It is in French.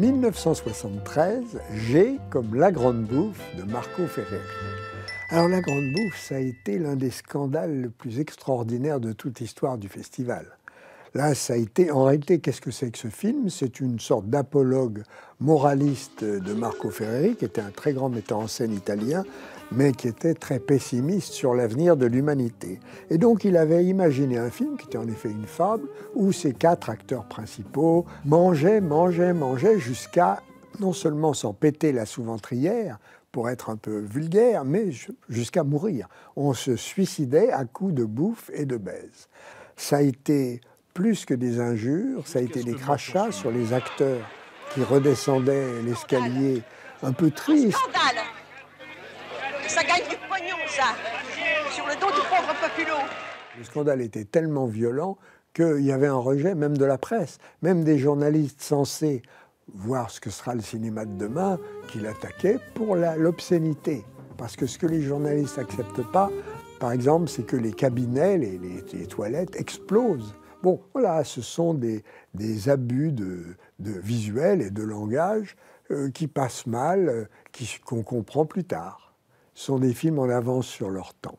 1973, j'ai comme La grande bouffe de Marco Ferreri. Alors La grande bouffe, ça a été l'un des scandales les plus extraordinaires de toute l'histoire du festival. Là, ça a été, en réalité, qu'est-ce que c'est que ce film? C'est une sorte d'apologue moraliste de Marco Ferreri, qui était un très grand metteur en scène italien, mais qui était très pessimiste sur l'avenir de l'humanité. Et donc, il avait imaginé un film, qui était en effet une fable, où ces quatre acteurs principaux mangeaient, jusqu'à non seulement s'en péter la sous-ventrière, pour être un peu vulgaire, mais jusqu'à mourir. On se suicidait à coups de bouffe et de baise. Ça a été plus que des injures, ça a été des crachats sur les acteurs qui redescendaient l'escalier un peu triste. Un scandale! Ça gagne du pognon, ça, sur le dos du pauvre populo. Le scandale était tellement violent qu'il y avait un rejet même de la presse, même des journalistes censés voir ce que sera le cinéma de demain, qui l'attaquaient pour l'obscénité. Parce que ce que les journalistes n'acceptent pas, par exemple, c'est que les cabinets, les toilettes explosent. Bon, voilà, ce sont des abus de visuel et de langage qui passent mal, qu'on comprend plus tard. Ce sont des films en avance sur leur temps.